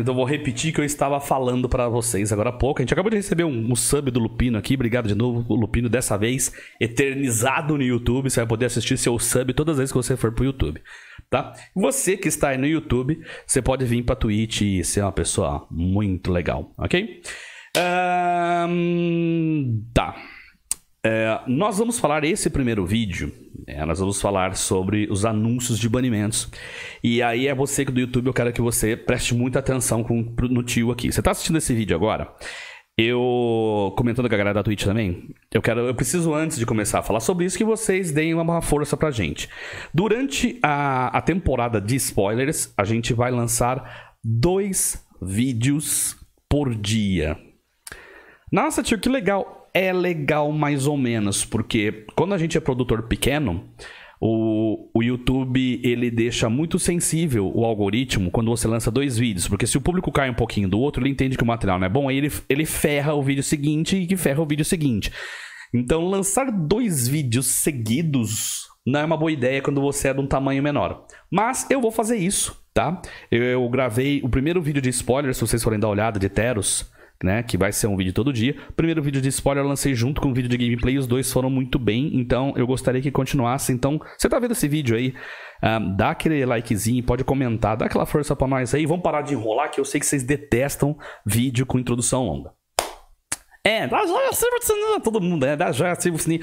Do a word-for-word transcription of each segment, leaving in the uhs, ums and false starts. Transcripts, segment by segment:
Então vou repetir que eu estava falando pra vocês agora há pouco. A gente acabou de receber um, um sub do Lupino aqui. Obrigado de novo, o Lupino, dessa vez eternizado no YouTube. Você vai poder assistir seu sub todas as vezes que você for pro YouTube, tá? Você que está aí no YouTube, você pode vir pra Twitch e ser uma pessoa muito legal, ok? Um, tá. É, nós vamos falar esse primeiro vídeo. É, nós vamos falar sobre os anúncios de banimentos. E aí é você que do YouTube, eu quero que você preste muita atenção com, no tio aqui. Você tá assistindo esse vídeo agora? Eu, comentando com a galera da Twitch também, eu, quero, eu preciso, antes de começar a falar sobre isso, que vocês deem uma força pra gente. Durante a, a temporada de spoilers, a gente vai lançar dois vídeos por dia. Nossa, tio, que legal! É legal mais ou menos, porque quando a gente é produtor pequeno, o, o YouTube ele deixa muito sensível o algoritmo quando você lança dois vídeos, porque se o público cai um pouquinho do outro, ele entende que o material não é bom, aí ele, ele ferra o vídeo seguinte e que ferra o vídeo seguinte. Então lançar dois vídeos seguidos não é uma boa ideia quando você é de um tamanho menor. Mas eu vou fazer isso, tá? Eu, eu gravei o primeiro vídeo de spoilers, se vocês forem dar uma olhada, de Teros, né, que vai ser um vídeo todo dia. Primeiro vídeo de spoiler eu lancei junto com o vídeo de gameplay. Os dois foram muito bem, então eu gostaria que continuasse. Então, você tá vendo esse vídeo aí, um, dá aquele likezinho, pode comentar, dá aquela força pra nós aí. Vamos parar de enrolar, que eu sei que vocês detestam vídeo com introdução longa. É, dá joia, ativa o sininho. Todo mundo, né? Dá joia, ativa o sininho.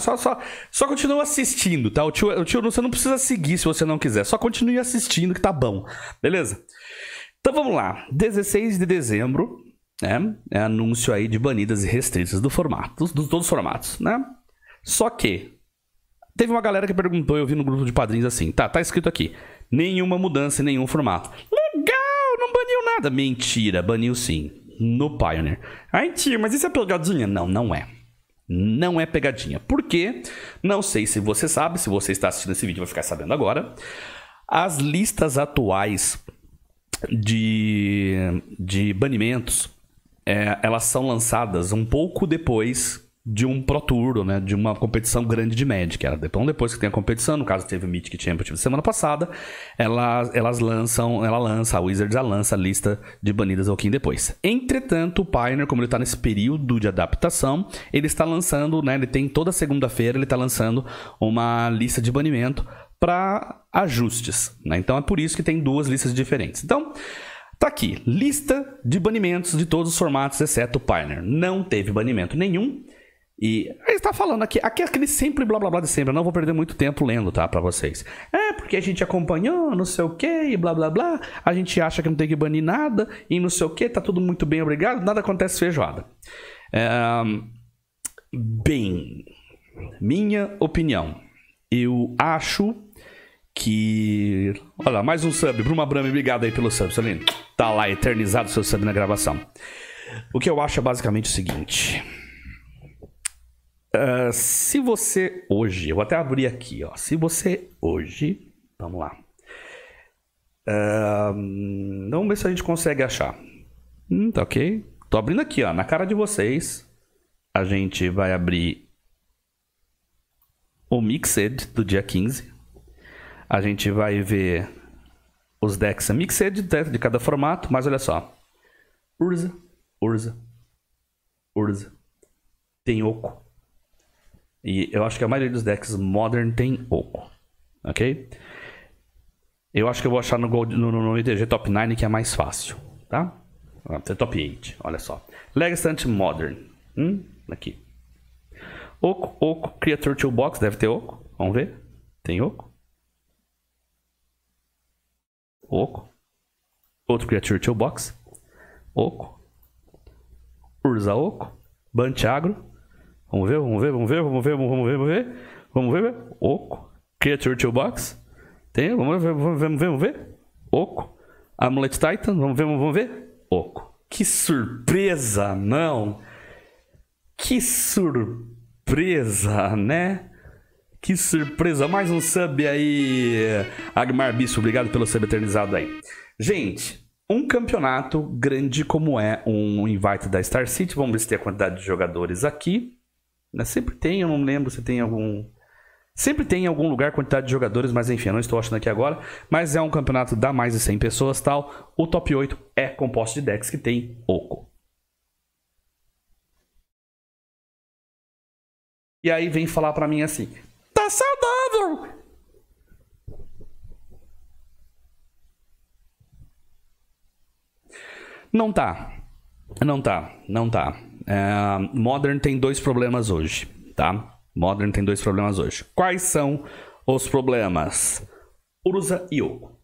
Só, só, só continua assistindo, tá? O tio, o tio, você não precisa seguir se você não quiser. Só continue assistindo que tá bom, beleza? Então vamos lá. dezesseis de dezembro. É, é anúncio aí de banidas e restritas do formato, dos, dos todos os formatos, né? Só que teve uma galera que perguntou, eu vi no grupo de padrinhos assim, tá, tá escrito aqui, nenhuma mudança em nenhum formato. Legal, não baniu nada. Mentira, baniu sim, no Pioneer. Ai, tio, mas isso é pegadinha? Não, não é. Não é pegadinha, porque, não sei se você sabe, se você está assistindo esse vídeo vai ficar sabendo agora, as listas atuais de, de banimentos, É, elas são lançadas um pouco depois de um Pro Tour, né? De uma competição grande de Magic. Era depois, depois que tem a competição, no caso teve o Mythic Championship semana passada, ela, elas lançam, ela lança, a Wizards lança a lista de banidas um pouquinho depois. Entretanto, o Pioneer, como ele está nesse período de adaptação, ele está lançando, né? Ele tem toda segunda-feira, ele está lançando uma lista de banimento para ajustes, né? Então é por isso que tem duas listas diferentes. Então, tá aqui, lista de banimentos de todos os formatos, exceto o Pioneer. Não teve banimento nenhum. E ele está falando aqui, aqui aquele sempre blá blá blá de sempre. Eu não vou perder muito tempo lendo, tá, pra vocês. É, porque a gente acompanhou, não sei o que, blá blá blá. A gente acha que não tem que banir nada e não sei o que, tá tudo muito bem, obrigado. Nada acontece feijoada. É, bem, minha opinião. Eu acho... que... Olha lá, mais um sub. Bruno Abrami, obrigado aí pelo sub, Solino. Tá lá, eternizado seu sub na gravação. O que eu acho é basicamente o seguinte. Uh, se você hoje... Eu vou até abrir aqui, ó. Se você hoje... Vamos lá. Uh, vamos ver se a gente consegue achar. Hum, tá ok. Tô abrindo aqui, ó. Na cara de vocês. A gente vai abrir... o Mixed do dia quinze. A gente vai ver os decks mixed de cada formato, mas olha só. Urza, Urza, Urza. Tem Oco. E eu acho que a maioria dos decks Modern tem Oco, ok? Eu acho que eu vou achar no, Gold, no, no E T G Top nove que é mais fácil, tá? Top oito, olha só. Legacy Modern. Hum, aqui. Oco, Oco, Creature Toolbox, deve ter Oco. Vamos ver. Tem Oco. Oco. Outro Creature Toolbox. Oco. Urza Oco. Bant Agro. Vamos ver, vamos ver, vamos ver, vamos ver, vamos ver, vamos ver. Vamos ver, Oco. Creature Toolbox. Tem, vamos ver, vamos ver, vamos ver. Oco. Amulet Titan, vamos ver, vamos ver. Oco. Que surpresa, não? Que surpresa, né? Que surpresa, mais um sub aí, Agmar Bispo, obrigado pelo sub eternizado aí. Gente, um campeonato grande como é um invite da Star City, vamos ver se tem a quantidade de jogadores aqui. Sempre tem, eu não lembro se tem algum... Sempre tem em algum lugar quantidade de jogadores, mas enfim, eu não estou achando aqui agora. Mas é um campeonato da mais de cem pessoas, tal. O top oito é composto de decks que tem oco. E aí vem falar pra mim assim: tá saudável! Não tá. Não tá. Não tá. Uh, Modern tem dois problemas hoje, tá? Modern tem dois problemas hoje. Quais são os problemas? Urza e Oco.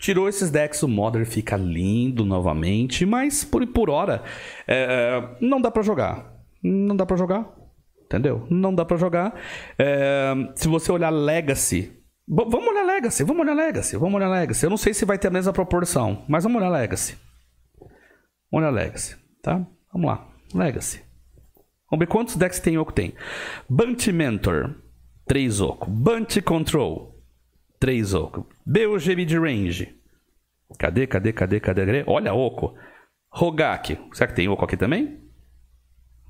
Tirou esses decks, o Modern fica lindo novamente, mas por, por hora uh, não dá pra jogar. Não dá pra jogar. Entendeu? Não dá pra jogar. É, se você olhar Legacy... B vamos olhar Legacy, vamos olhar Legacy, vamos olhar Legacy. Eu não sei se vai ter a mesma proporção, mas vamos olhar Legacy. Vamos olhar Legacy, tá? Vamos lá, Legacy. Vamos ver quantos decks tem Oco tem. Bant Mentor, três Oco. Bant Control, três Oco. Bug Midrange. Cadê, cadê, cadê, cadê? Olha Oco. Rogak. Será que tem Oco aqui também?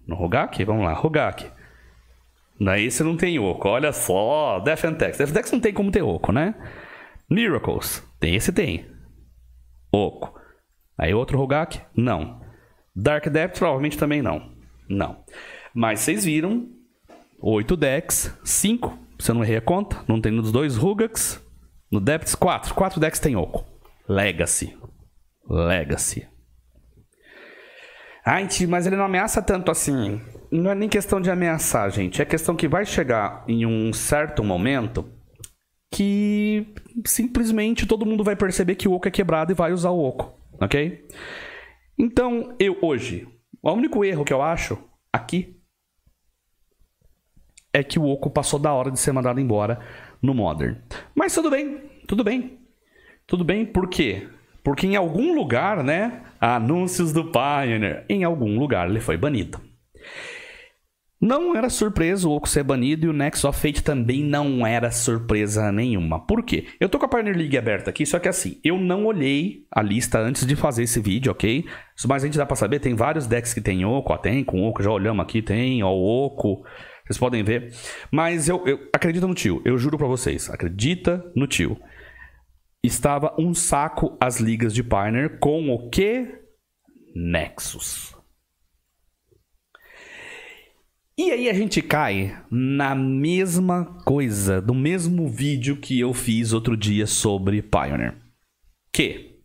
No Rogak? Vamos lá, Rogak. Daí você não tem oco, olha só. Death and Dex. Death and Dex não tem como ter oco, né? Miracles. Tem esse, tem. Oco. Aí outro Rogak? Não. Dark Depths provavelmente também não. Não. Mas vocês viram. oito decks. cinco, se eu não errei a conta. Não tem nos dois Rogaks. No Depths, quatro. quatro decks tem oco. Legacy. Legacy. Ah, mas ele não ameaça tanto assim. Não é nem questão de ameaçar, gente. É questão que vai chegar em um certo momento que simplesmente todo mundo vai perceber que o oco é quebrado e vai usar o oco, ok? Então, eu hoje, o único erro que eu acho aqui é que o oco passou da hora de ser mandado embora no Modern. Mas tudo bem, tudo bem. Tudo bem, por quê? Porque em algum lugar, né? Anúncios do Pioneer. Em algum lugar ele foi banido. Não era surpresa o Oco ser banido e o Nexus of Fate também não era surpresa nenhuma. Por quê? Eu tô com a Pioneer League aberta aqui, só que assim, eu não olhei a lista antes de fazer esse vídeo, ok? Mas a gente dá pra saber, tem vários decks que tem Oco, ó, tem com Oco, já olhamos aqui, tem, ó, o Oco, vocês podem ver. Mas eu, eu acredito no tio, eu juro pra vocês, acredita no tio. Estava um saco as ligas de Pioneer com o que? Nexus. E aí a gente cai na mesma coisa, do mesmo vídeo que eu fiz outro dia sobre Pioneer. Que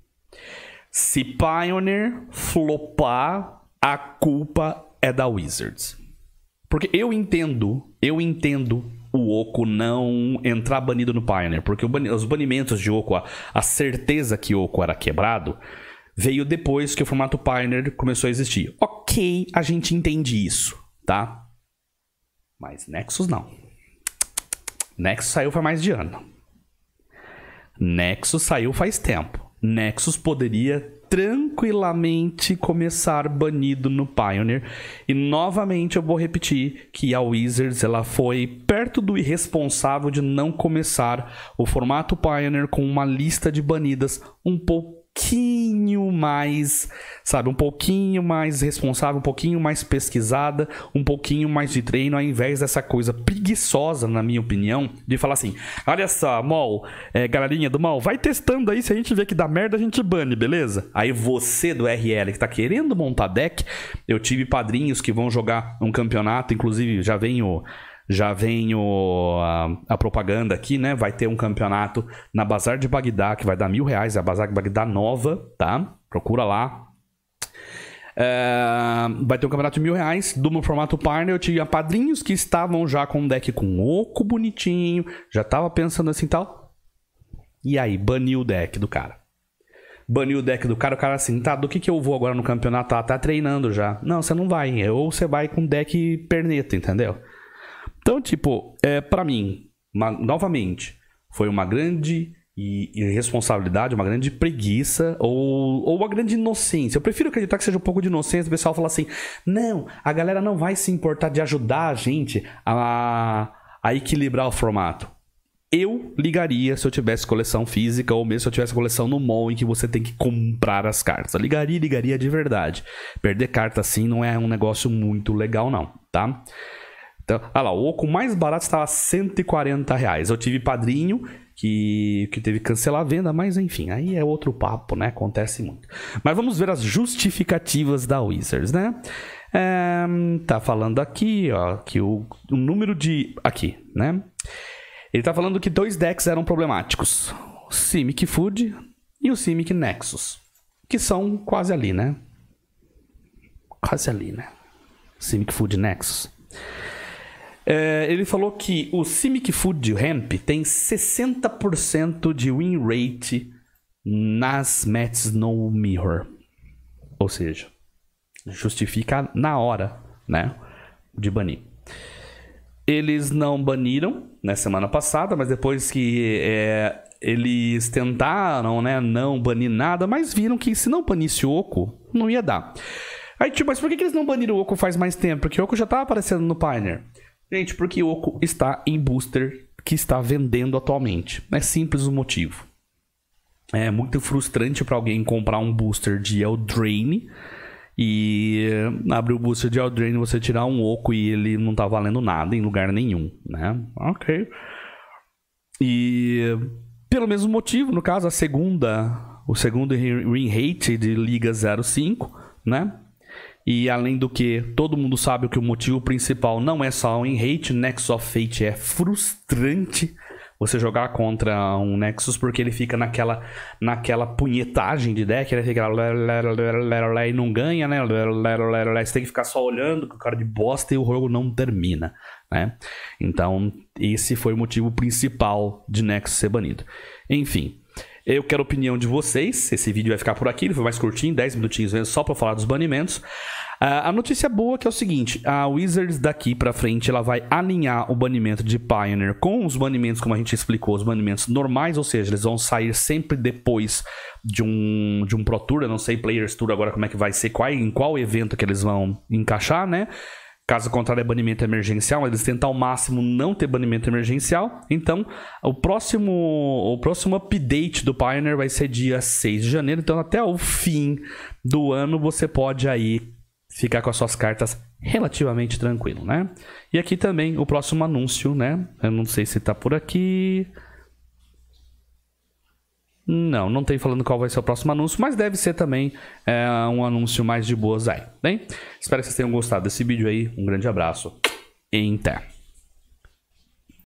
se Pioneer flopar, a culpa é da Wizards. Porque eu entendo, eu entendo... o Oco não entrar banido no Pioneer, porque os banimentos de Oco, a, a certeza que Oco era quebrado, veio depois que o formato Pioneer começou a existir. Ok, a gente entende isso, tá? Mas Nexus não. Nexus saiu faz mais de ano. Nexus saiu faz tempo. Nexus poderia tranquilamente começar banido no Pioneer. E novamente eu vou repetir que a Wizards ela foi perto do irresponsável de não começar o formato Pioneer com uma lista de banidas um pouquinho mais, sabe, um pouquinho mais responsável, um pouquinho mais pesquisada, um pouquinho mais de treino, ao invés dessa coisa preguiçosa, na minha opinião, de falar assim: olha só, Mol, é, galerinha do Mol, vai testando aí, se a gente vê que dá merda, a gente bane, beleza? Aí você do R L que tá querendo montar deck, eu tive padrinhos que vão jogar um campeonato, inclusive já vem o... Já vem o, a, a propaganda aqui, né? Vai ter um campeonato na Bazar de Bagdá, que vai dar mil reais. É a Bazar de Bagdá nova, tá? Procura lá. É, vai ter um campeonato de mil reais. Do formato Pioneer, eu tinha padrinhos que estavam já com um deck com oco bonitinho. Já tava pensando assim e tal. E aí, baniu o deck do cara. Baniu o deck do cara, o cara assim, tá, do que que eu vou agora no campeonato? Ah, tá treinando já. Não, você não vai. Ou você vai com deck perneta, entendeu? Então, tipo, é, pra mim, uma, novamente, foi uma grande irresponsabilidade, uma grande preguiça ou, ou uma grande inocência. Eu prefiro acreditar que seja um pouco de inocência. O pessoal fala assim, não, a galera não vai se importar de ajudar a gente a, a equilibrar o formato. Eu ligaria se eu tivesse coleção física ou mesmo se eu tivesse coleção no mall em que você tem que comprar as cartas. Eu ligaria, ligaria de verdade. Perder carta assim não é um negócio muito legal não, tá? Então, ah lá, o oco mais barato estava cento e quarenta reais. Eu tive padrinho que, que teve que cancelar a venda, mas enfim, aí é outro papo, né? Acontece muito. Mas vamos ver as justificativas da Wizards, né? É, tá falando aqui, ó, que o, o número de... Aqui, né? Ele tá falando que dois decks eram problemáticos. O Simic Food e o Simic Nexus. Que são quase ali, né? Quase ali, né? Simic Food Nexus. É, ele falou que o Simic Food Ramp tem sessenta por cento de win rate nas matches no mirror. Ou seja, justifica na hora, né, de banir. Eles não baniram na semana passada, mas depois que é, eles tentaram, né, não banir nada, mas viram que se não banisse o oco, não ia dar. Aí tipo, mas por que eles não baniram o oco faz mais tempo? Porque o oco já tá aparecendo no Pioneer. Gente, porque o oco está em booster que está vendendo atualmente. É simples o motivo. É muito frustrante para alguém comprar um booster de Eldraine e abrir o booster de Eldraine, você tirar um oco e ele não tá valendo nada em lugar nenhum, né? Ok. E pelo mesmo motivo, no caso, a segunda, o segundo win rate de Liga zero cinco, né? E além do que, todo mundo sabe que o motivo principal não é só o win rate. Nexus of Fate é frustrante você jogar contra um Nexus, porque ele fica naquela, naquela punhetagem de deck, ele fica lá, lá, lá, lá, lá, e não ganha, né? Lá, lá, lá, lá. Você tem que ficar só olhando com cara de bosta e o jogo não termina, né? Então, esse foi o motivo principal de Nexus ser banido. Enfim, eu quero a opinião de vocês. Esse vídeo vai ficar por aqui, ele foi mais curtinho, dez minutinhos mesmo, só para falar dos banimentos. Uh, a notícia boa que é o seguinte, a Wizards daqui pra frente, ela vai alinhar o banimento de Pioneer com os banimentos, como a gente explicou, os banimentos normais, ou seja, eles vão sair sempre depois de um, de um Pro Tour, eu não sei Players Tour agora como é que vai ser, qual, em qual evento que eles vão encaixar, né? Caso contrário é banimento emergencial, eles tentam ao máximo não ter banimento emergencial, então o próximo, o próximo update do Pioneer vai ser dia seis de janeiro, então até o fim do ano você pode aí ficar com as suas cartas relativamente tranquilo, né? E aqui também o próximo anúncio, né? Eu não sei se tá por aqui... Não, não tem falando qual vai ser o próximo anúncio, mas deve ser também é, um anúncio mais de boas aí, bem? Espero que vocês tenham gostado desse vídeo aí. Um grande abraço e até!